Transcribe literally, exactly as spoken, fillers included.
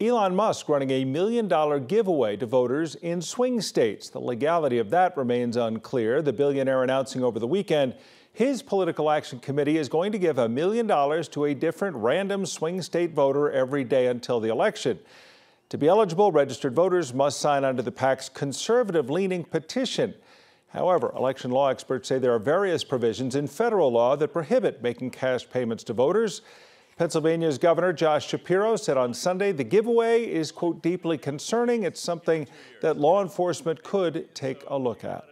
Elon Musk running a million dollar giveaway to voters in swing states. The legality of that remains unclear. The billionaire announcing over the weekend his political action committee is going to give a million dollars to a different random swing state voter every day until the election. To be eligible, registered voters must sign onto the PAC's conservative-leaning petition. However, election law experts say there are various provisions in federal law that prohibit making cash payments to voters. Pennsylvania's Governor Josh Shapiro said on Sunday the giveaway is, quote, deeply concerning. It's something that law enforcement could take a look at.